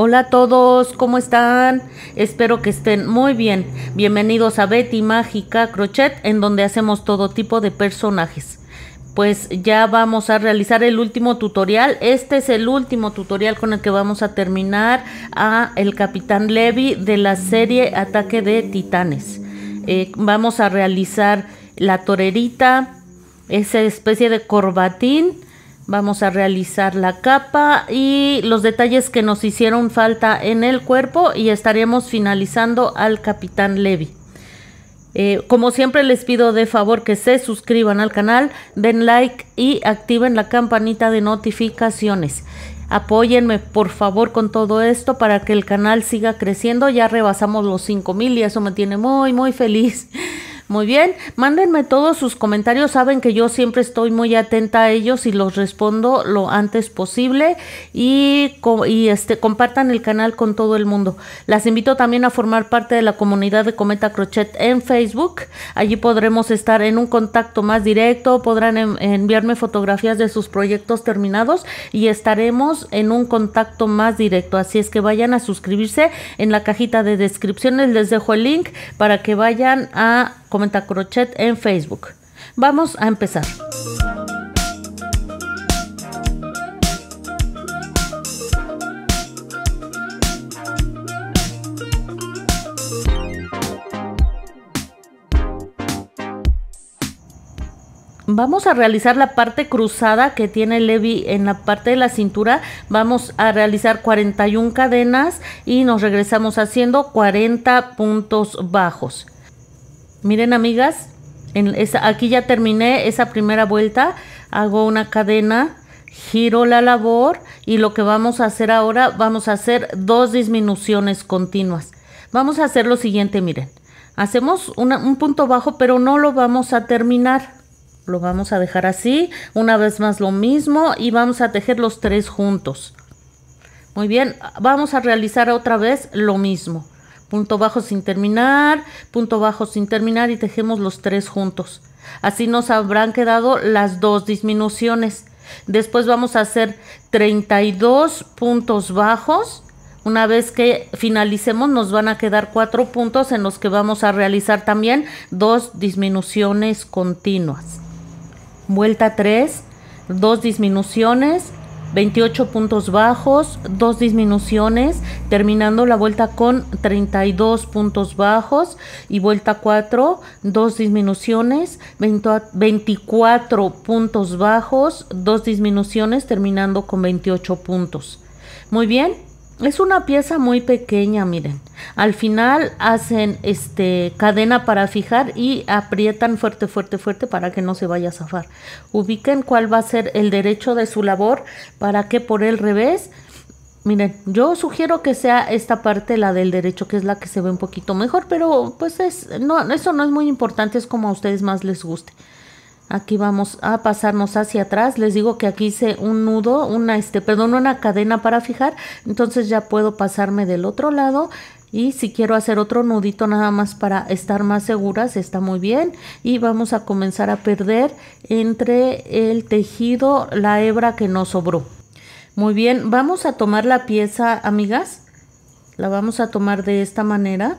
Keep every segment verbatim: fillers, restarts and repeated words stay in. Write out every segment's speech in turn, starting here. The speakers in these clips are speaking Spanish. Hola a todos, ¿cómo están? Espero que estén muy bien. Bienvenidos a Bety Mágica Crochet, en donde hacemos todo tipo de personajes. Pues ya vamos a realizar el último tutorial. Este es el último tutorial con el que vamos a terminar a el Capitán Levi de la serie Ataque de Titanes. Eh, vamos a realizar la torerita, esa especie de corbatín. Vamos a realizar la capa y los detalles que nos hicieron falta en el cuerpo, y estaremos finalizando al Capitán Levi. Eh, como siempre, les pido de favor que se suscriban al canal, den like y activen la campanita de notificaciones. Apóyenme por favor con todo esto para que el canal siga creciendo. Ya rebasamos los cinco mil y eso me tiene muy muy feliz. Muy bien, mándenme todos sus comentarios, saben que yo siempre estoy muy atenta a ellos y los respondo lo antes posible, y, y este, compartan el canal con todo el mundo. Las invito también a formar parte de la comunidad de Cometa Crochet en Facebook. Allí podremos estar en un contacto más directo, podrán en, enviarme fotografías de sus proyectos terminados y estaremos en un contacto más directo. Así es que vayan a suscribirse. En la cajita de descripciones les dejo el link para que vayan a Cometa Crochet en Facebook. Vamos a empezar. Vamos a realizar la parte cruzada que tiene Levi en la parte de la cintura. Vamos a realizar cuarenta y una cadenas y nos regresamos haciendo cuarenta puntos bajos. Miren, amigas, en esa, aquí ya terminé esa primera vuelta. Hago una cadena, giro la labor, y lo que vamos a hacer ahora, vamos a hacer dos disminuciones continuas. Vamos a hacer lo siguiente, miren. Hacemos una, un punto bajo, pero no lo vamos a terminar. Lo vamos a dejar así. Una vez más lo mismo y vamos a tejer los tres juntos. Muy bien, vamos a realizar otra vez lo mismo. Punto bajo sin terminar, punto bajo sin terminar, y tejemos los tres juntos. Así nos habrán quedado las dos disminuciones. Después vamos a hacer treinta y dos puntos bajos. Una vez que finalicemos, nos van a quedar cuatro puntos en los que vamos a realizar también dos disminuciones continuas. Vuelta tres, dos disminuciones, veintiocho puntos bajos, dos disminuciones, terminando la vuelta con treinta y dos puntos bajos, y vuelta cuatro, dos disminuciones, veinticuatro puntos bajos, dos disminuciones, terminando con veintiocho puntos. Muy bien, es una pieza muy pequeña, miren. Al final hacen este cadena para fijar y aprietan fuerte, fuerte, fuerte para que no se vaya a zafar. Ubiquen cuál va a ser el derecho de su labor para que por el revés, miren, yo sugiero que sea esta parte, la del derecho, que es la que se ve un poquito mejor, pero pues es, no, eso no es muy importante, es como a ustedes más les guste. Aquí vamos a pasarnos hacia atrás. Les digo que aquí hice un nudo, una este, perdón, una cadena para fijar. Entonces ya puedo pasarme del otro lado. Y si quiero hacer otro nudito nada más para estar más seguras, está muy bien. Y vamos a comenzar a perder entre el tejido la hebra que nos sobró. Muy bien, vamos a tomar la pieza, amigas. La vamos a tomar de esta manera.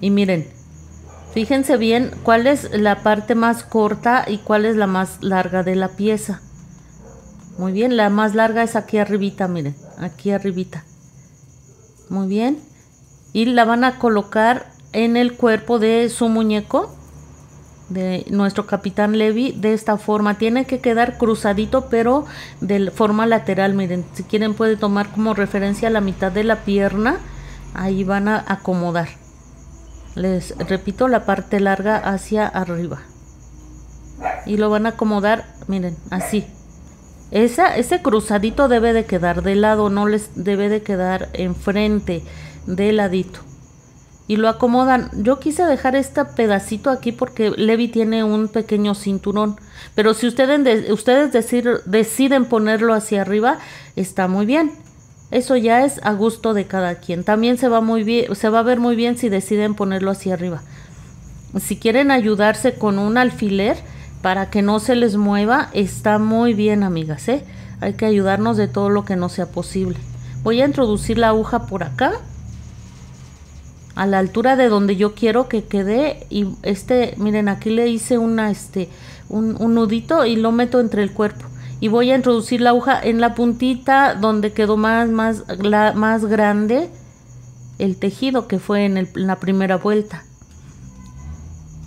Y miren. Fíjense bien cuál es la parte más corta y cuál es la más larga de la pieza. Muy bien, la más larga es aquí arribita, miren, aquí arribita. Muy bien. Y la van a colocar en el cuerpo de su muñeco, de nuestro Capitán Levi, de esta forma. Tiene que quedar cruzadito, pero de forma lateral, miren. Si quieren, pueden tomar como referencia la mitad de la pierna. Ahí van a acomodar. Les repito, la parte larga hacia arriba, y lo van a acomodar, miren, así. Esa, ese cruzadito debe de quedar de lado, no les debe de quedar enfrente, de ladito. Y lo acomodan. Yo quise dejar este pedacito aquí porque Levi tiene un pequeño cinturón, pero si ustedes, ustedes decir, deciden ponerlo hacia arriba, está muy bien. Eso ya es a gusto de cada quien. También se va muy bien, se va a ver muy bien si deciden ponerlo hacia arriba. Si quieren ayudarse con un alfiler para que no se les mueva, está muy bien, amigas, ¿eh? Hay que ayudarnos de todo lo que no sea posible. voy a introducir la aguja por acá a la altura de donde yo quiero que quede, y este, miren, aquí le hice una este un, un nudito y lo meto entre el cuerpo, y voy a introducir la aguja en la puntita donde quedó más más la, más grande el tejido, que fue en, el, en la primera vuelta,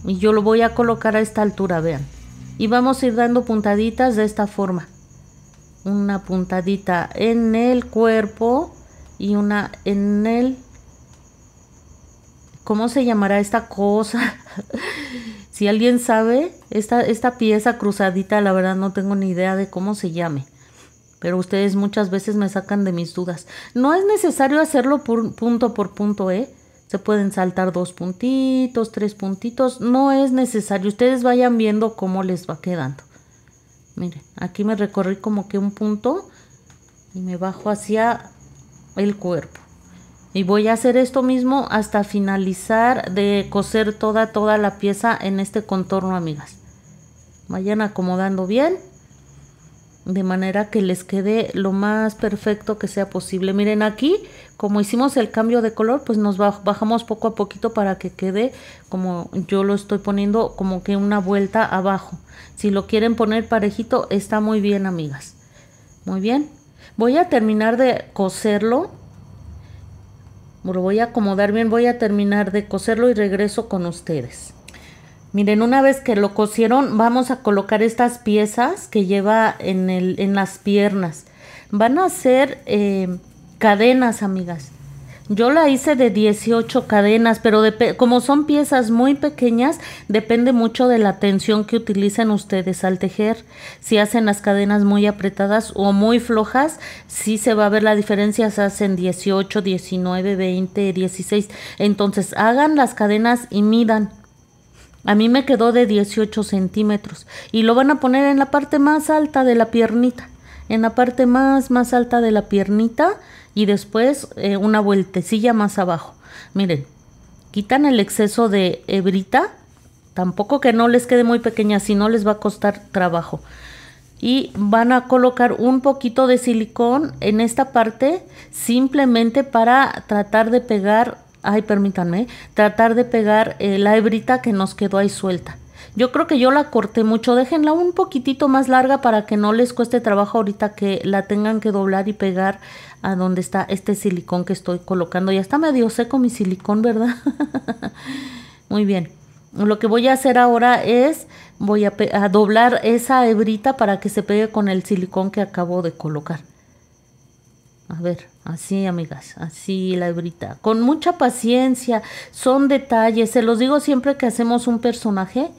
y yo lo voy a colocar a esta altura, vean, y vamos a ir dando puntaditas de esta forma, una puntadita en el cuerpo y una en el, ¿cómo se llamará esta cosa? Si alguien sabe, esta, esta pieza cruzadita, la verdad no tengo ni idea de cómo se llame. Pero ustedes muchas veces me sacan de mis dudas. No es necesario hacerlo por, punto por punto, ¿eh? Se pueden saltar dos puntitos, tres puntitos. No es necesario. Ustedes vayan viendo cómo les va quedando. Miren, aquí me recorrí como que un punto y me bajo hacia el cuerpo. Y voy a hacer esto mismo hasta finalizar de coser toda, toda la pieza en este contorno, amigas. Vayan acomodando bien, de manera que les quede lo más perfecto que sea posible. Miren, aquí, como hicimos el cambio de color, pues nos bajamos poco a poquito para que quede como yo lo estoy poniendo, como que una vuelta abajo. Si lo quieren poner parejito, está muy bien, amigas. Muy bien. Voy a terminar de coserlo. Lo voy a acomodar bien, voy a terminar de coserlo y regreso con ustedes. Miren, una vez que lo cosieron, vamos a colocar estas piezas que lleva en, el, en las piernas. Van a ser eh, cadenas, amigas. Yo la hice de dieciocho cadenas, pero de, como son piezas muy pequeñas, depende mucho de la tensión que utilicen ustedes al tejer. Si hacen las cadenas muy apretadas o muy flojas, sí se va a ver la diferencia. Se hacen dieciocho, diecinueve, veinte, dieciséis. Entonces hagan las cadenas y midan. A mí me quedó de dieciocho centímetros. Y lo van a poner en la parte más alta de la piernita. En la parte más, más alta de la piernita. Y después eh, una vueltecilla más abajo. Miren, quitan el exceso de hebrita. Tampoco que no les quede muy pequeña, si no les va a costar trabajo. Y van a colocar un poquito de silicón en esta parte, simplemente para tratar de pegar, ay, permítanme, tratar de pegar eh, la hebrita que nos quedó ahí suelta. Yo creo que yo la corté mucho, déjenla un poquitito más larga para que no les cueste trabajo ahorita que la tengan que doblar y pegar a donde está este silicón que estoy colocando. Ya está medio seco mi silicón, ¿verdad? Muy bien. Lo que voy a hacer ahora es, voy a, a doblar esa hebrita para que se pegue con el silicón que acabo de colocar. A ver, así, amigas, así la hebrita. Con mucha paciencia, son detalles. Se los digo siempre que hacemos un personaje.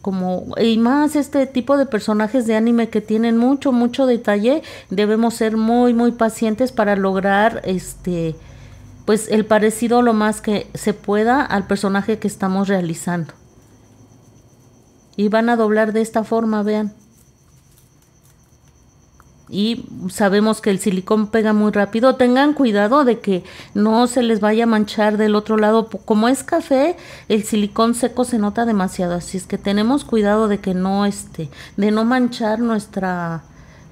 Como, y más este tipo de personajes de anime que tienen mucho, mucho detalle, debemos ser muy, muy pacientes para lograr este, pues el parecido lo más que se pueda al personaje que estamos realizando. Y van a doblar de esta forma, vean. Y sabemos que el silicón pega muy rápido. Tengan cuidado de que no se les vaya a manchar del otro lado. Como es café, el silicón seco se nota demasiado. Así es que tenemos cuidado de que no esté, de no manchar nuestra,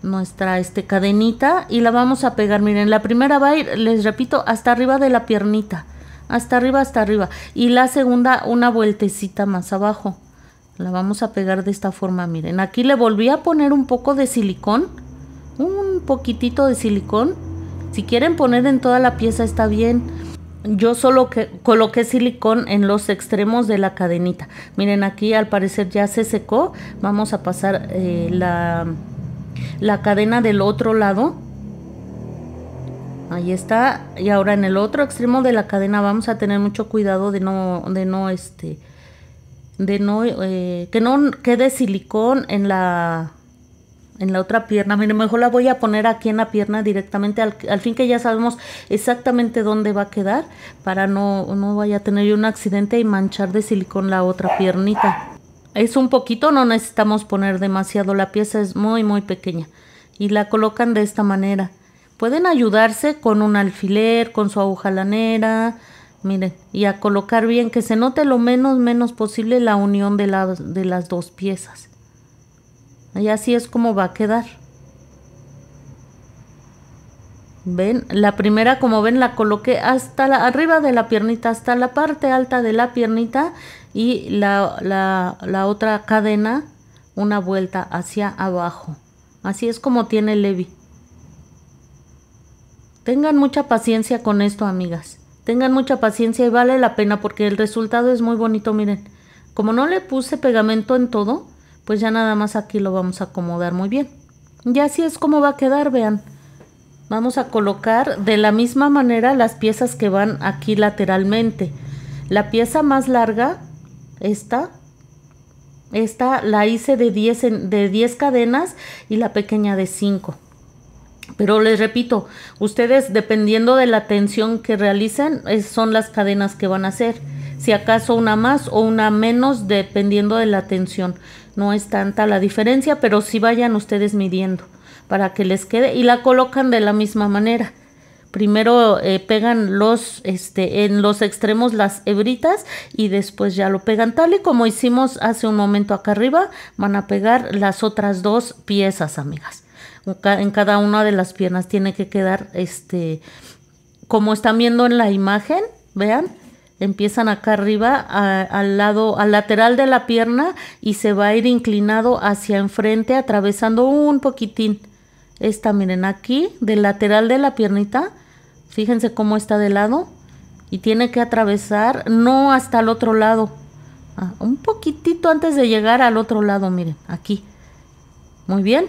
nuestra este, cadenita. Y la vamos a pegar. Miren, la primera va a ir, les repito, hasta arriba de la piernita. Hasta arriba, hasta arriba. Y la segunda, una vueltecita más abajo. La vamos a pegar de esta forma, miren. Aquí le volví a poner un poco de silicón. Un poquitito de silicón. Si quieren poner en toda la pieza está bien. Yo solo que coloqué silicón en los extremos de la cadenita. Miren, aquí al parecer ya se secó. Vamos a pasar eh, la, la cadena del otro lado. Ahí está. Y ahora en el otro extremo de la cadena vamos a tener mucho cuidado de no, de no este, de no eh, que no quede silicón en la en la otra pierna. Miren, mejor la voy a poner aquí en la pierna directamente, al, al fin que ya sabemos exactamente dónde va a quedar, para no, no vaya a tener un accidente y manchar de silicón la otra piernita. Es un poquito, no necesitamos poner demasiado, la pieza es muy muy pequeña. Y la colocan de esta manera. Pueden ayudarse con un alfiler, con su aguja lanera, miren, y a colocar bien, que se note lo menos menos posible la unión de, la, de las dos piezas. Y así es como va a quedar. Ven, la primera, como ven, la coloqué hasta la, arriba de la piernita, hasta la parte alta de la piernita, y la, la, la otra cadena una vuelta hacia abajo. Así es como tiene Levi. Tengan mucha paciencia con esto, amigas. Tengan mucha paciencia y vale la pena porque el resultado es muy bonito. Miren, como no le puse pegamento en todo, pues ya nada más aquí lo vamos a acomodar muy bien. Y así es como va a quedar, vean. Vamos a colocar de la misma manera las piezas que van aquí lateralmente. La pieza más larga, esta, esta la hice de diez, de diez cadenas y la pequeña de cinco. Pero les repito, ustedes dependiendo de la tensión que realicen, es, son las cadenas que van a hacer. Si acaso una más o una menos, dependiendo de la tensión. No es tanta la diferencia, pero sí vayan ustedes midiendo para que les quede. Y la colocan de la misma manera. Primero eh, pegan los, este, en los extremos las hebritas y después ya lo pegan tal y como hicimos hace un momento acá arriba. Van a pegar las otras dos piezas, amigas. En cada una de las piernas tiene que quedar, este, como están viendo en la imagen, vean, empiezan acá arriba, a, al lado, al lateral de la pierna y se va a ir inclinado hacia enfrente, atravesando un poquitín. Esta, miren, aquí, del lateral de la piernita, fíjense cómo está de lado y tiene que atravesar, no hasta el otro lado, ah, un poquitito antes de llegar al otro lado, miren, aquí. Muy bien.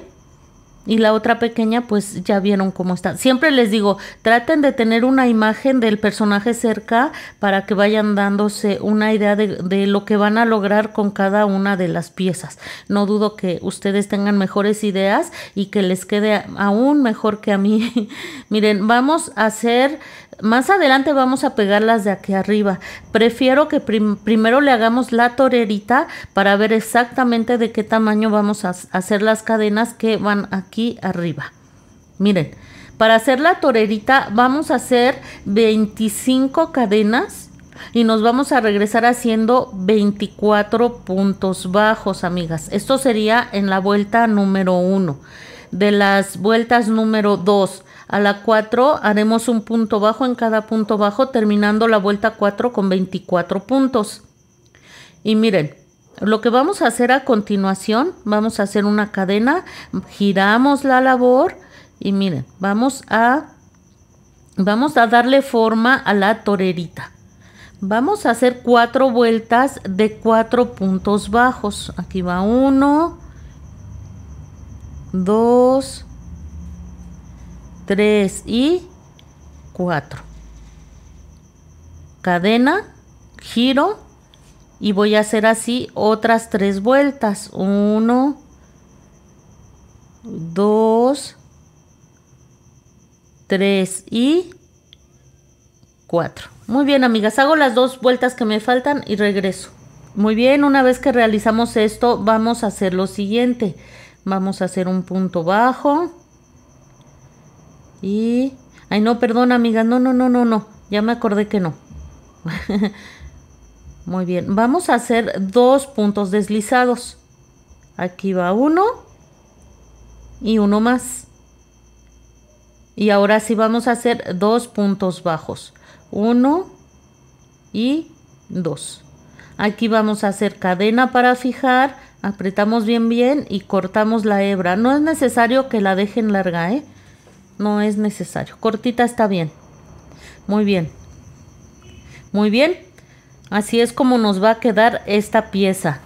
Y la otra pequeña, pues ya vieron cómo está. Siempre les digo, traten de tener una imagen del personaje cerca para que vayan dándose una idea de, de lo que van a lograr con cada una de las piezas. No dudo que ustedes tengan mejores ideas y que les quede aún mejor que a mí. Miren, vamos a hacer... Más adelante vamos a pegar las de aquí arriba. Prefiero que prim primero le hagamos la torerita para ver exactamente de qué tamaño vamos a hacer las cadenas que van aquí arriba. Miren, para hacer la torerita vamos a hacer veinticinco cadenas y nos vamos a regresar haciendo veinticuatro puntos bajos, amigas. Esto sería en la vuelta número uno. De las vueltas número dos a la cuatro haremos un punto bajo en cada punto bajo, terminando la vuelta cuatro con veinticuatro puntos. Y miren, lo que vamos a hacer a continuación, vamos a hacer una cadena, giramos la labor y miren, vamos a, vamos a darle forma a la torerita. Vamos a hacer cuatro vueltas de cuatro puntos bajos. Aquí va uno, dos, tres y cuatro. Cadena, giro y voy a hacer así otras tres vueltas. uno, dos, tres y cuatro. Muy bien, amigas, hago las dos vueltas que me faltan y regreso. Muy bien, una vez que realizamos esto, vamos a hacer lo siguiente. Vamos a hacer un punto bajo. Y... Ay, no, perdón, amigas. No, no, no, no, no. Ya me acordé que no. Muy bien. Vamos a hacer dos puntos deslizados. Aquí va uno. Y uno más. Y ahora sí vamos a hacer dos puntos bajos. Uno y dos. Aquí vamos a hacer cadena para fijar. Apretamos bien bien y cortamos la hebra. No es necesario que la dejen larga, ¿eh? No es necesario. Cortita está bien. Muy bien. Muy bien. Así es como nos va a quedar esta pieza.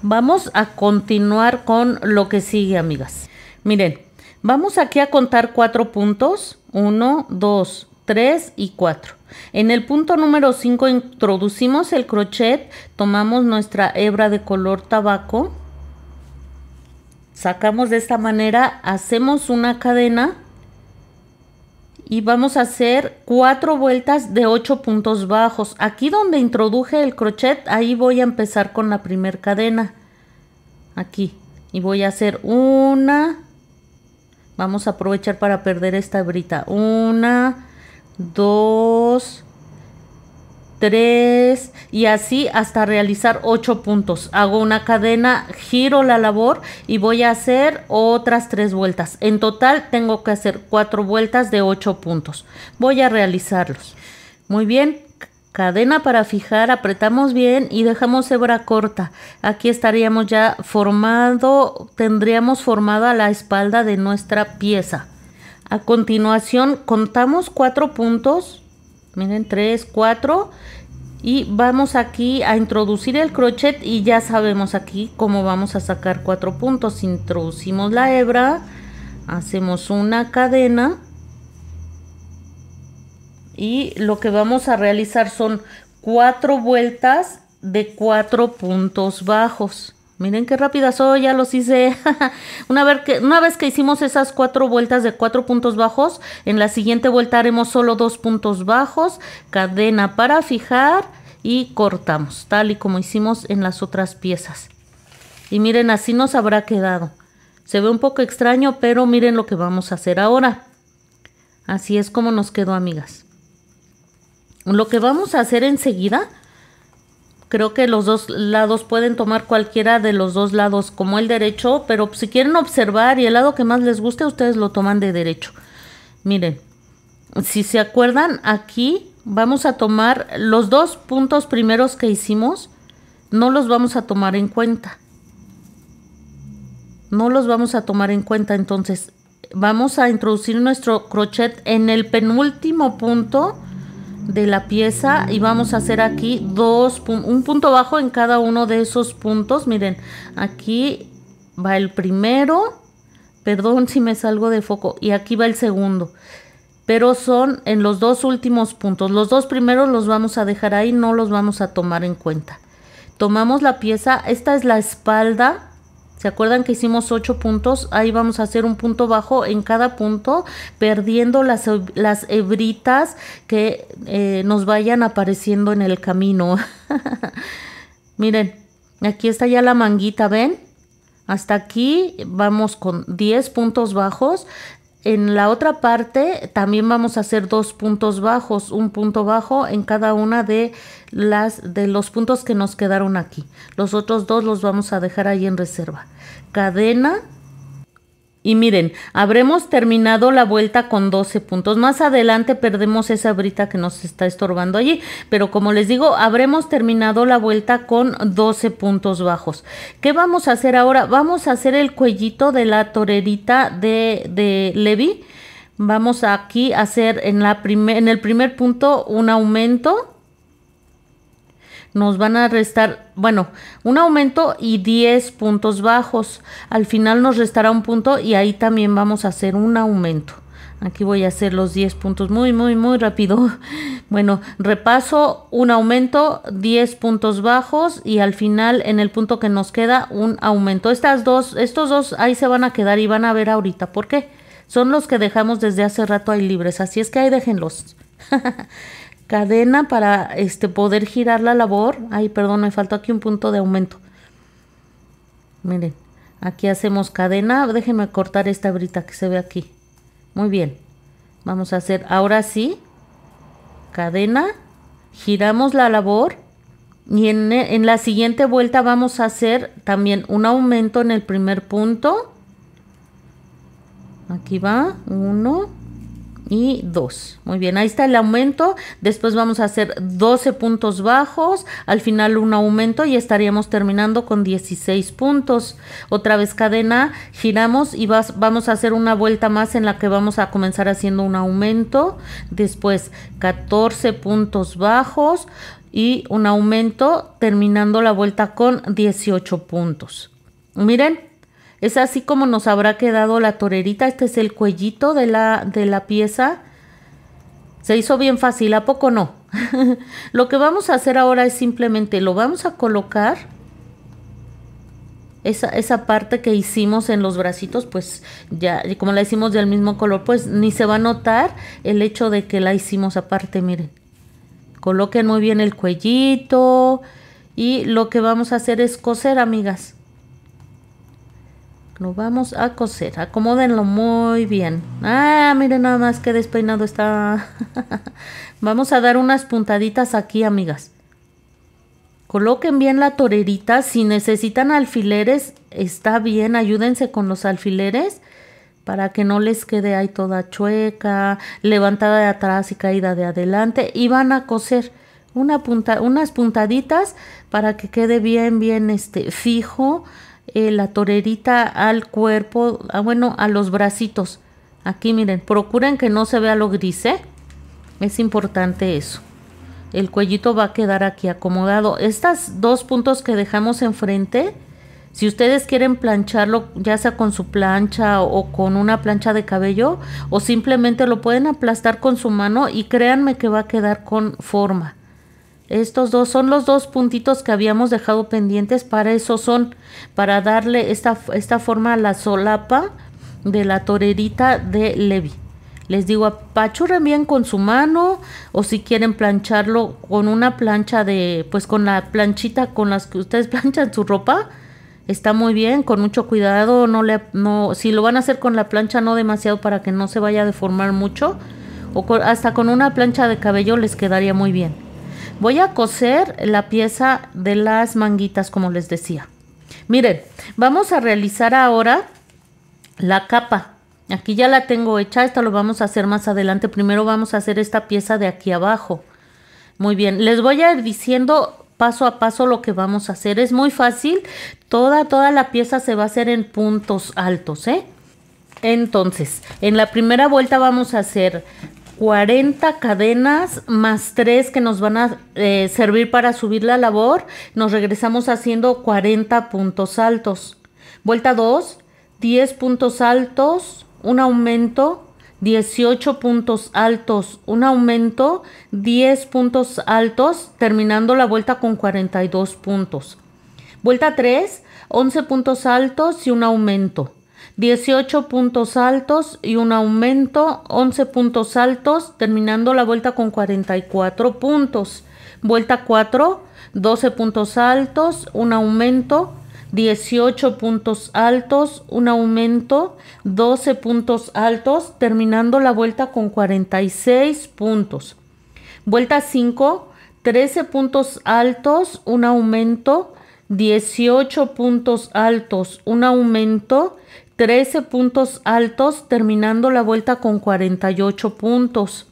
Vamos a continuar con lo que sigue, amigas. Miren, vamos aquí a contar cuatro puntos. Uno, dos, tres y cuatro. En el punto número cinco introducimos el crochet, tomamos nuestra hebra de color tabaco, sacamos de esta manera, hacemos una cadena y vamos a hacer cuatro vueltas de ocho puntos bajos. Aquí donde introduje el crochet, ahí voy a empezar con la primera cadena. Aquí. Y voy a hacer una. Vamos a aprovechar para perder esta hebrita. Una, dos, tres y así hasta realizar ocho puntos. Hago una cadena, giro la labor y voy a hacer otras tres vueltas. En total tengo que hacer cuatro vueltas de ocho puntos. Voy a realizarlos. Muy bien, cadena para fijar, apretamos bien y dejamos hebra corta. Aquí estaríamos ya formado, tendríamos formada la espalda de nuestra pieza. A continuación contamos cuatro puntos. Miren, tres, cuatro y vamos aquí a introducir el crochet y ya sabemos aquí cómo vamos a sacar cuatro puntos. Introducimos la hebra, hacemos una cadena y lo que vamos a realizar son cuatro vueltas de cuatro puntos bajos. Miren qué rápida soy, ya los hice. una, vez que, una vez que hicimos esas cuatro vueltas de cuatro puntos bajos, en la siguiente vuelta haremos solo dos puntos bajos, cadena para fijar y cortamos, tal y como hicimos en las otras piezas. Y miren, así nos habrá quedado. Se ve un poco extraño, pero miren lo que vamos a hacer ahora. Así es como nos quedó, amigas. Lo que vamos a hacer enseguida... Creo que los dos lados pueden tomar cualquiera de los dos lados como el derecho, pero si quieren observar y el lado que más les guste, ustedes lo toman de derecho. Miren, si se acuerdan, aquí vamos a tomar los dos puntos primeros que hicimos, no los vamos a tomar en cuenta. No los vamos a tomar en cuenta, entonces vamos a introducir nuestro crochet en el penúltimo punto de la pieza y vamos a hacer aquí dos un punto bajo en cada uno de esos puntos. Miren, aquí va el primero, perdón si me salgo de foco, y aquí va el segundo, pero son en los dos últimos puntos. Los dos primeros los vamos a dejar ahí, no los vamos a tomar en cuenta. Tomamos la pieza, esta es la espalda. ¿Se acuerdan que hicimos ocho puntos? Ahí vamos a hacer un punto bajo en cada punto, perdiendo las, las hebritas que eh, nos vayan apareciendo en el camino. Miren, aquí está ya la manguita, ¿ven? Hasta aquí vamos con diez puntos bajos. En la otra parte también vamos a hacer dos puntos bajos, un punto bajo en cada una de las de los puntos que nos quedaron aquí. Los otros dos los vamos a dejar ahí en reserva. Cadena. Y miren, habremos terminado la vuelta con doce puntos. Más adelante perdemos esa brita que nos está estorbando allí, pero como les digo, habremos terminado la vuelta con doce puntos bajos. ¿Qué vamos a hacer ahora? Vamos a hacer el cuellito de la torerita de, de Levi. Vamos aquí a hacer en, la primer, en el primer punto un aumento. Nos van a restar, bueno, un aumento y diez puntos bajos. Al final nos restará un punto y ahí también vamos a hacer un aumento. Aquí voy a hacer los diez puntos muy, muy, muy rápido. Bueno, repaso, un aumento, diez puntos bajos y al final en el punto que nos queda un aumento. Estas dos, estos dos ahí se van a quedar y van a ver ahorita por qué. Son los que dejamos desde hace rato ahí libres, así es que ahí déjenlos. Cadena para este, poder girar la labor. Ay, perdón, me faltó aquí un punto de aumento. Miren, aquí hacemos cadena. Déjenme cortar esta brita que se ve aquí. Muy bien. Vamos a hacer ahora sí. Cadena. Giramos la labor. Y en, en la siguiente vuelta vamos a hacer también un aumento en el primer punto. Aquí va. Uno. Y dos. Muy bien, ahí está el aumento. Después vamos a hacer doce puntos bajos. Al final un aumento y estaríamos terminando con dieciséis puntos. Otra vez cadena, giramos y vas, vamos a hacer una vuelta más en la que vamos a comenzar haciendo un aumento. Después catorce puntos bajos y un aumento, terminando la vuelta con dieciocho puntos. Miren. Es así como nos habrá quedado la torerita. Este es el cuellito de la, de la pieza. Se hizo bien fácil, ¿a poco no? Lo que vamos a hacer ahora es simplemente lo vamos a colocar. Esa, esa parte que hicimos en los bracitos, pues ya, como la hicimos del mismo color, pues ni se va a notar el hecho de que la hicimos aparte, miren. Coloquen muy bien el cuellito y lo que vamos a hacer es coser, amigas. Lo vamos a coser. Acomódenlo muy bien. Ah, miren nada más que despeinado está. Vamos a dar unas puntaditas aquí, amigas. Coloquen bien la torerita. Si necesitan alfileres, está bien. Ayúdense con los alfileres para que no les quede ahí toda chueca, levantada de atrás y caída de adelante. Y van a coser una punta, unas puntaditas para que quede bien, bien este, fijo. Eh, la torerita al cuerpo, ah, bueno, a los bracitos. Aquí miren, procuren que no se vea lo gris, ¿eh? Es importante eso. El cuellito va a quedar aquí acomodado. Estas dos puntos que dejamos enfrente, si ustedes quieren plancharlo, ya sea con su plancha o, o con una plancha de cabello, o simplemente lo pueden aplastar con su mano y créanme que va a quedar con forma. Estos dos son los dos puntitos que habíamos dejado pendientes. Para eso son, para darle esta, esta forma a la solapa de la torerita de Levi. Les digo, apachurren bien con su mano, o si quieren plancharlo con una plancha de, pues con la planchita con las que ustedes planchan su ropa. Está muy bien, con mucho cuidado. No le, no, si lo van a hacer con la plancha, no demasiado para que no se vaya a deformar mucho. O con, hasta con una plancha de cabello les quedaría muy bien. Voy a coser la pieza de las manguitas, como les decía. Miren, vamos a realizar ahora la capa. Aquí ya la tengo hecha, esta lo vamos a hacer más adelante. Primero vamos a hacer esta pieza de aquí abajo. Muy bien, les voy a ir diciendo paso a paso lo que vamos a hacer. Es muy fácil, toda, toda la pieza se va a hacer en puntos altos, ¿eh? Entonces, en la primera vuelta vamos a hacer cuarenta cadenas más tres que nos van a eh, servir para subir la labor. Nos regresamos haciendo cuarenta puntos altos. Vuelta dos, diez puntos altos, un aumento, dieciocho puntos altos, un aumento, diez puntos altos, terminando la vuelta con cuarenta y dos puntos. Vuelta tres, once puntos altos y un aumento. dieciocho puntos altos y un aumento, once puntos altos, terminando la vuelta con cuarenta y cuatro puntos. Vuelta cuatro, doce puntos altos, un aumento, dieciocho puntos altos, un aumento, doce puntos altos, terminando la vuelta con cuarenta y seis puntos. Vuelta cinco, trece puntos altos, un aumento, dieciocho puntos altos, un aumento, trece puntos altos, terminando la vuelta con cuarenta y ocho puntos.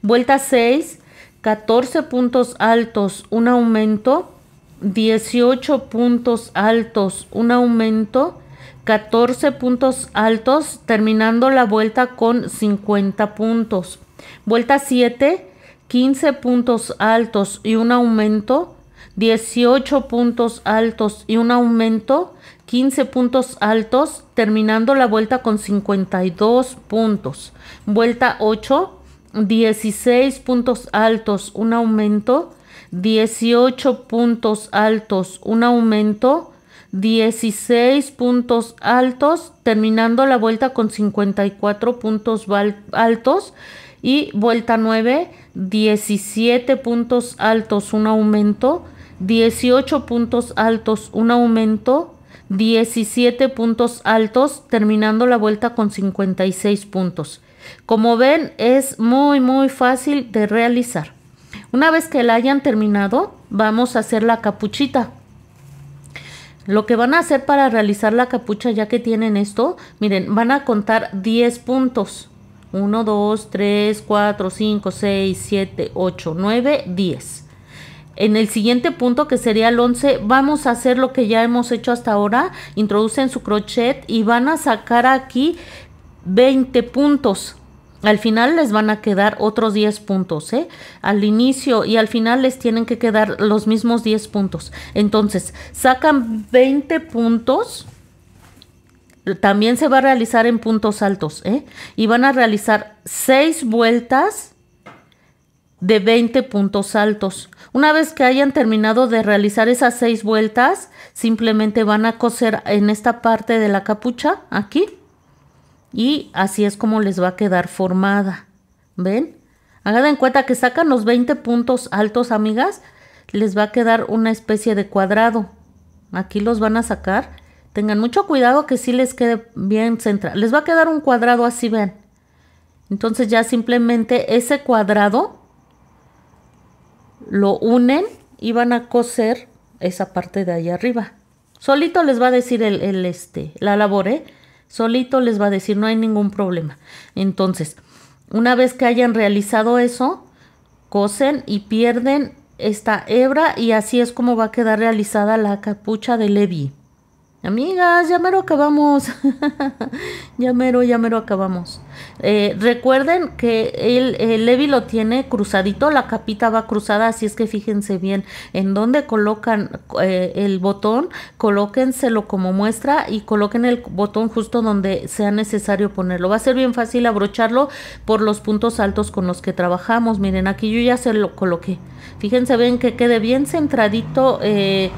Vuelta seis, catorce puntos altos, un aumento, dieciocho puntos altos, un aumento, catorce puntos altos, terminando la vuelta con cincuenta puntos. Vuelta siete, quince puntos altos y un aumento, dieciocho puntos altos y un aumento, quince puntos altos, terminando la vuelta con cincuenta y dos puntos. Vuelta ocho, dieciséis puntos altos, un aumento, dieciocho puntos altos, un aumento, dieciséis puntos altos, terminando la vuelta con cincuenta y cuatro puntos altos. Y vuelta nueve, diecisiete puntos altos, un aumento, dieciocho puntos altos, un aumento, diecisiete puntos altos, terminando la vuelta con cincuenta y seis puntos. Como ven, es muy muy fácil de realizar. Una vez que la hayan terminado, vamos a hacer la capuchita. Lo que van a hacer para realizar la capucha, ya que tienen esto, miren, van a contar diez puntos. uno, dos, tres, cuatro, cinco, seis, siete, ocho, nueve, diez. En el siguiente punto, que sería el once, vamos a hacer lo que ya hemos hecho hasta ahora. Introducen su crochet y van a sacar aquí veinte puntos. Al final les van a quedar otros diez puntos, ¿eh? Al inicio y al final les tienen que quedar los mismos diez puntos. Entonces, sacan veinte puntos. También se va a realizar en puntos altos, ¿eh? Y van a realizar seis vueltas de veinte puntos altos. Una vez que hayan terminado de realizar esas seis vueltas, simplemente van a coser en esta parte de la capucha, aquí. Y así es como les va a quedar formada. ¿Ven? Hagan en cuenta que sacan los veinte puntos altos, amigas. Les va a quedar una especie de cuadrado. Aquí los van a sacar Tengan mucho cuidado que sí les quede bien centrado. Les va a quedar un cuadrado así, vean. Entonces ya simplemente ese cuadrado lo unen y van a coser esa parte de ahí arriba. Solito les va a decir el, el este, la labor, ¿eh? Solito les va a decir, no hay ningún problema. Entonces, una vez que hayan realizado eso, cosen y pierden esta hebra y así es como va a quedar realizada la capucha de Levi. Amigas, ya mero acabamos. ya mero, ya mero acabamos. Eh, recuerden que el, el Levi lo tiene cruzadito, la capita va cruzada, así es que fíjense bien en dónde colocan eh, el botón, colóquenselo como muestra y coloquen el botón justo donde sea necesario ponerlo. Va a ser bien fácil abrocharlo por los puntos altos con los que trabajamos. Miren, aquí yo ya se lo coloqué. Fíjense bien que quede bien centradito eh,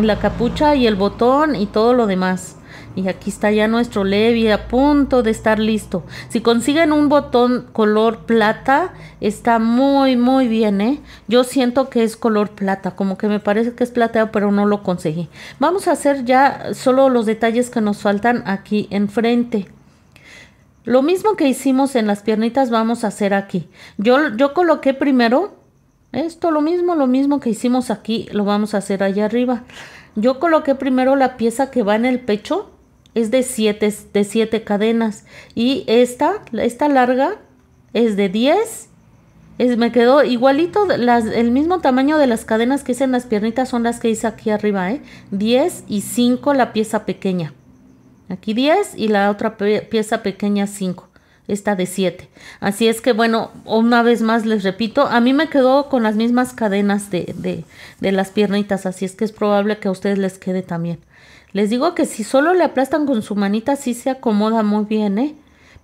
la capucha y el botón y todo lo demás. Y aquí está ya nuestro Levi a punto de estar listo. Si consiguen un botón color plata, está muy muy bien, ¿eh? Yo siento que es color plata, como que me parece que es plateado, pero no lo conseguí. Vamos a hacer ya solo los detalles que nos faltan aquí enfrente. Lo mismo que hicimos en las piernitas vamos a hacer aquí. Yo, yo coloqué primero esto, lo mismo, lo mismo que hicimos aquí, lo vamos a hacer allá arriba. Yo coloqué primero la pieza que va en el pecho, es de siete, de siete cadenas. Y esta, esta larga es de diez. Es, me quedó igualito, las, el mismo tamaño de las cadenas que hice en las piernitas son las que hice aquí arriba, ¿eh? diez y cinco la pieza pequeña. Aquí diez y la otra pieza pequeña cinco. Esta de siete. Así es que bueno, una vez más les repito, a mí me quedó con las mismas cadenas de, de, de las piernitas, así es que es probable que a ustedes les quede también. Les digo que si solo le aplastan con su manita, sí se acomoda muy bien, ¿eh?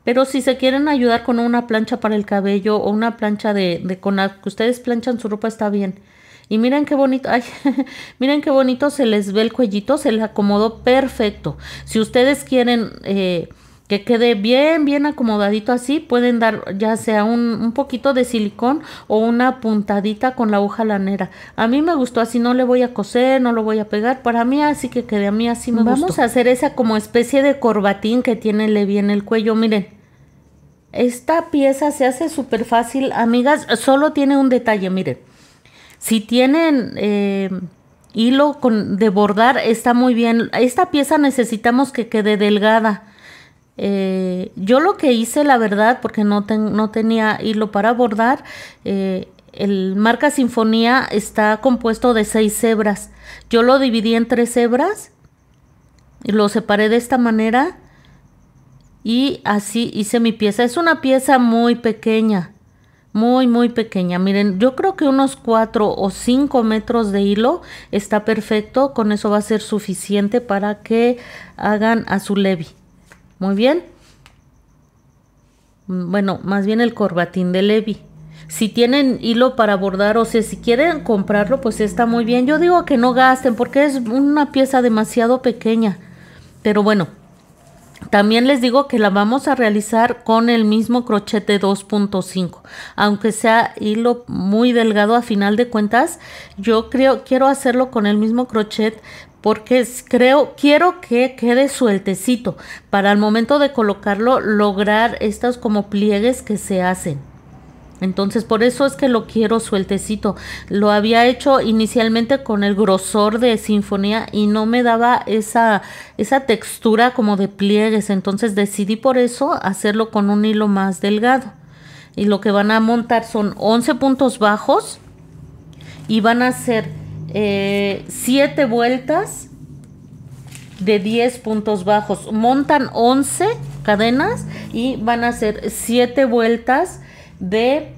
Pero si se quieren ayudar con una plancha para el cabello o una plancha de, de con la que ustedes planchan su ropa, está bien. Y miren qué bonito, ay, miren qué bonito se les ve el cuellito, se les acomodó perfecto. Si ustedes quieren eh, que quede bien, bien acomodadito así, pueden dar ya sea un, un poquito de silicón o una puntadita con la hoja lanera. A mí me gustó así, no le voy a coser, no lo voy a pegar. Para mí así que quede, a mí así me Vamos gustó. A hacer esa como especie de corbatín que tiene Levi en el cuello, miren. Esta pieza se hace súper fácil, amigas, solo tiene un detalle, miren. Si tienen... Eh, hilo con, de bordar está muy bien. Esta pieza necesitamos que quede delgada. Eh, yo lo que hice, la verdad, porque no, ten, no tenía hilo para bordar, eh, el marca Sinfonía está compuesto de seis hebras. Yo lo dividí en tres hebras, lo separé de esta manera y así hice mi pieza. Es una pieza muy pequeña, muy muy pequeña. Miren, yo creo que unos cuatro o cinco metros de hilo está perfecto. Con eso va a ser suficiente para que hagan a su Levi. Muy bien, bueno, más bien el corbatín de Levi. Si tienen hilo para bordar, o sea, si quieren comprarlo, pues está muy bien. Yo digo que no gasten porque es una pieza demasiado pequeña. Pero bueno, también les digo que la vamos a realizar con el mismo crochet de dos punto cinco. Aunque sea hilo muy delgado, a final de cuentas, yo creo, quiero hacerlo con el mismo crochet porque creo, quiero que quede sueltecito para al momento de colocarlo lograr estos como pliegues que se hacen. Entonces por eso es que lo quiero sueltecito. Lo había hecho inicialmente con el grosor de Sinfonía y no me daba esa, esa textura como de pliegues. Entonces decidí por eso hacerlo con un hilo más delgado. Y lo que van a montar son once puntos bajos y van a hacer eh, siete vueltas de diez puntos bajos. Montan once cadenas y van a hacer siete vueltas de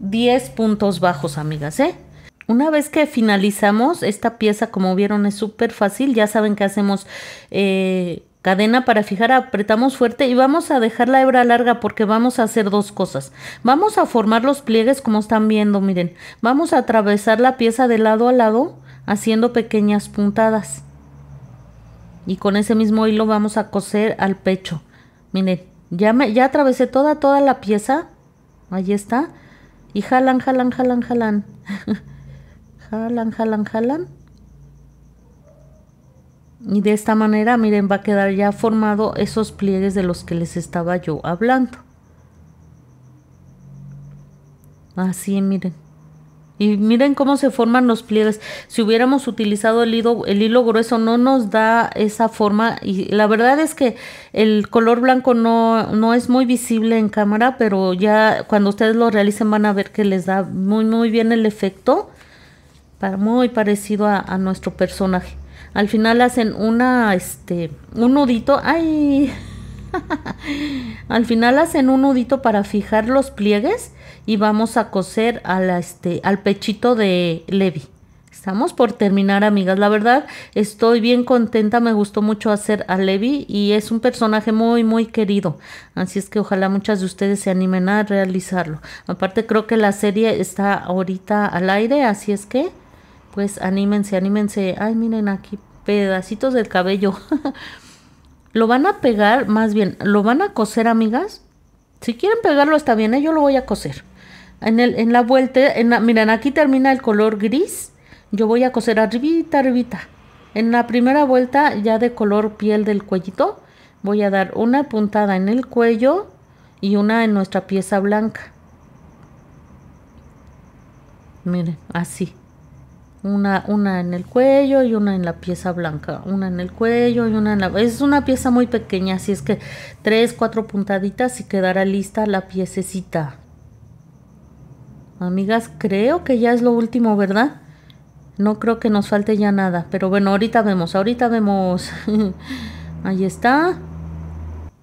diez puntos bajos, amigas, ¿eh? Una vez que finalizamos esta pieza, como vieron, es súper fácil. Ya saben que hacemos eh, cadena para fijar, apretamos fuerte y vamos a dejar la hebra larga porque vamos a hacer dos cosas. Vamos a formar los pliegues como están viendo, miren. Vamos a atravesar la pieza de lado a lado haciendo pequeñas puntadas. Y con ese mismo hilo vamos a coser al pecho. Miren, ya, me, ya atravesé toda, toda la pieza. Ahí está. Y jalan, jalan, jalan, jalan. jalan, jalan, jalan. y de esta manera, miren, va a quedar ya formado esos pliegues de los que les estaba yo hablando. Así, miren. Y miren cómo se forman los pliegues. Si hubiéramos utilizado el hilo, el hilo grueso, no nos da esa forma. Y la verdad es que el color blanco no, no es muy visible en cámara, pero ya cuando ustedes lo realicen van a ver que les da muy, muy bien el efecto. Para, muy parecido a, a nuestro personaje. Al final hacen una, este, un nudito. ¡Ay! Al final hacen un nudito para fijar los pliegues y vamos a coser a la, este, al pechito de Levi. Estamos por terminar, amigas. La verdad estoy bien contenta, me gustó mucho hacer a Levi y es un personaje muy muy querido, así es que ojalá muchas de ustedes se animen a realizarlo. Aparte creo que la serie está ahorita al aire, así es que pues anímense, anímense. Ay, miren aquí pedacitos del cabello. Lo van a pegar, más bien, lo van a coser, amigas. Si quieren pegarlo está bien, ¿eh? Yo lo voy a coser. En, el, en la vuelta, en la, miren, aquí termina el color gris. Yo voy a coser arribita, arribita. En la primera vuelta, ya de color piel del cuellito, voy a dar una puntada en el cuello y una en nuestra pieza blanca. Miren, así. Una, una en el cuello y una en la pieza blanca, una en el cuello y una en la... Es una pieza muy pequeña, así es que tres, cuatro puntaditas y quedará lista la piececita. Amigas, creo que ya es lo último, ¿verdad? No creo que nos falte ya nada, pero bueno, ahorita vemos, ahorita vemos. Ahí está.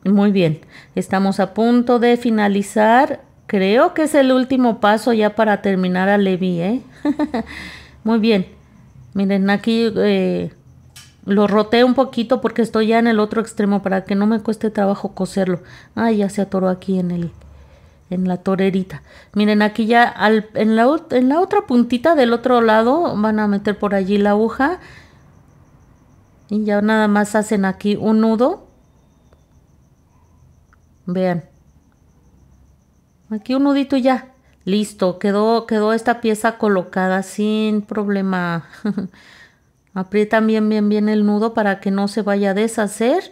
Muy bien, estamos a punto de finalizar. Creo que es el último paso ya para terminar a Levi, ¿eh? Muy bien, miren aquí eh, lo roté un poquito porque estoy ya en el otro extremo para que no me cueste trabajo coserlo. Ay, ya se atoró aquí en el en la torerita. Miren aquí ya al, en, la, en la otra puntita del otro lado van a meter por allí la aguja y ya nada más hacen aquí un nudo. Vean, aquí un nudito y ya. Listo, quedó, quedó esta pieza colocada sin problema. Aprietan bien, bien, bien el nudo para que no se vaya a deshacer.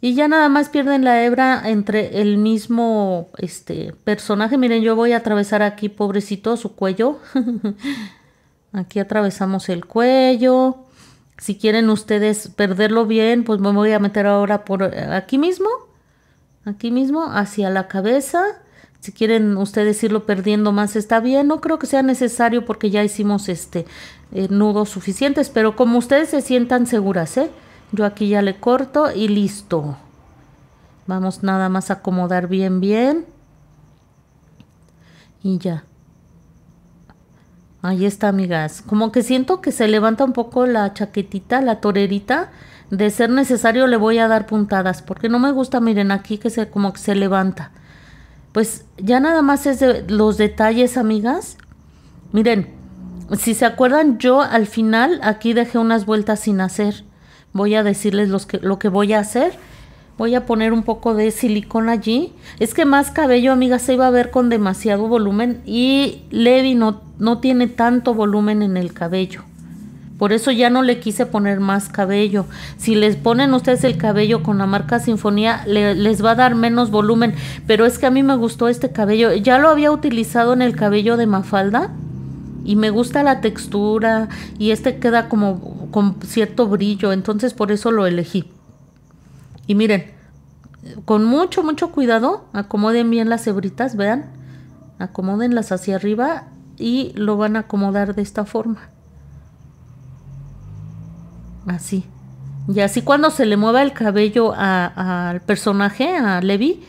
Y ya nada más pierden la hebra entre el mismo este, personaje. Miren, yo voy a atravesar aquí, pobrecito, su cuello. Aquí atravesamos el cuello. Si quieren ustedes perderlo bien, pues me voy a meter ahora por aquí mismo. Aquí mismo, hacia la cabeza. Si quieren ustedes irlo perdiendo más está bien, no creo que sea necesario porque ya hicimos este eh, nudos suficientes, pero como ustedes se sientan seguras, ¿eh? Yo aquí ya le corto y listo. Vamos nada más a acomodar bien bien y ya. Ahí está, amigas. Como que siento que se levanta un poco la chaquetita, la torerita. De ser necesario le voy a dar puntadas porque no me gusta, miren aquí que se como que se levanta. Pues ya nada más es de los detalles, amigas. Miren, si se acuerdan, yo al final aquí dejé unas vueltas sin hacer. Voy a decirles los que, lo que voy a hacer. Voy a poner un poco de silicón allí. Es que más cabello, amigas, se iba a ver con demasiado volumen. Y Levi no, no tiene tanto volumen en el cabello. Por eso ya no le quise poner más cabello. Si les ponen ustedes el cabello con la marca Sinfonía, le, les va a dar menos volumen. Pero es que a mí me gustó este cabello. Ya lo había utilizado en el cabello de Mafalda. Y me gusta la textura. Y este queda como con cierto brillo. Entonces por eso lo elegí. Y miren, con mucho, mucho cuidado, acomoden bien las hebritas, vean. Acomódenlas hacia arriba y lo van a acomodar de esta forma. Así. Y así cuando se le mueva el cabello al personaje, a Levi,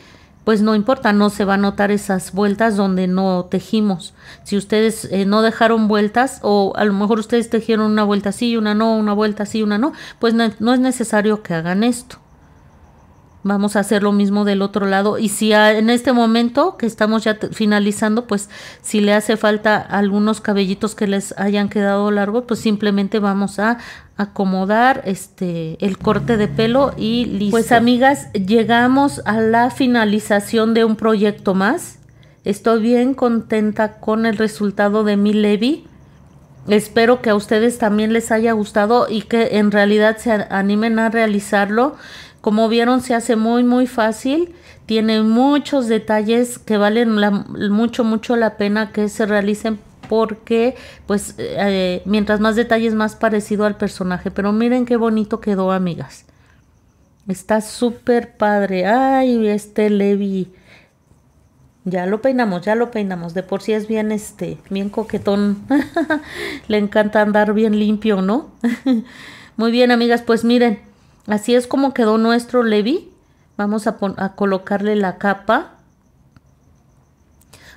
pues no importa, no se va a notar esas vueltas donde no tejimos. Si ustedes eh, no dejaron vueltas, o a lo mejor ustedes tejieron una vuelta así, una no, una vuelta así, una no, pues no, no es necesario que hagan esto. Vamos a hacer lo mismo del otro lado. Y si a, en este momento que estamos ya finalizando, pues si le hace falta algunos cabellitos que les hayan quedado largos, pues simplemente vamos a acomodar este el corte de pelo y listo. Pues amigas, llegamos a la finalización de un proyecto más. Estoy bien contenta con el resultado de mi Levi. Espero que a ustedes también les haya gustado y que en realidad se animen a realizarlo. Como vieron, se hace muy muy fácil, tiene muchos detalles que valen la, mucho mucho la pena que se realicen, porque pues eh, mientras más detalles, más parecido al personaje. Pero miren qué bonito quedó, amigas, está súper padre. Ay, este Levi, ya lo peinamos, ya lo peinamos, de por sí es bien este, bien coquetón. Le encanta andar bien limpio, ¿no? Muy bien, amigas, pues miren, así es como quedó nuestro Levi. Vamos a, a colocarle la capa.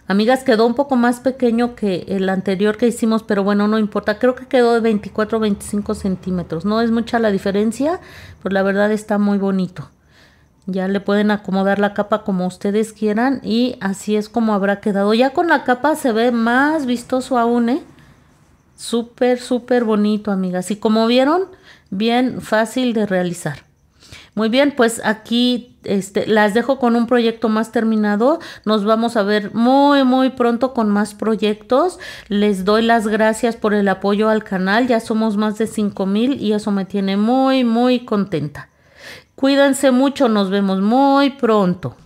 Amigas, quedó un poco más pequeño que el anterior que hicimos, pero bueno, no importa. Creo que quedó de veinticuatro a veinticinco centímetros. No es mucha la diferencia, pero la verdad está muy bonito. Ya le pueden acomodar la capa como ustedes quieran y así es como habrá quedado. Ya con la capa se ve más vistoso aún, ¿eh? Súper, súper bonito, amigas. Y como vieron, bien fácil de realizar. Muy bien, pues aquí este, las dejo con un proyecto más terminado. Nos vamos a ver muy, muy pronto con más proyectos. Les doy las gracias por el apoyo al canal. Ya somos más de cinco mil y eso me tiene muy, muy contenta. Cuídense mucho, nos vemos muy pronto.